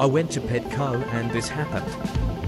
I went to Petco and this happened.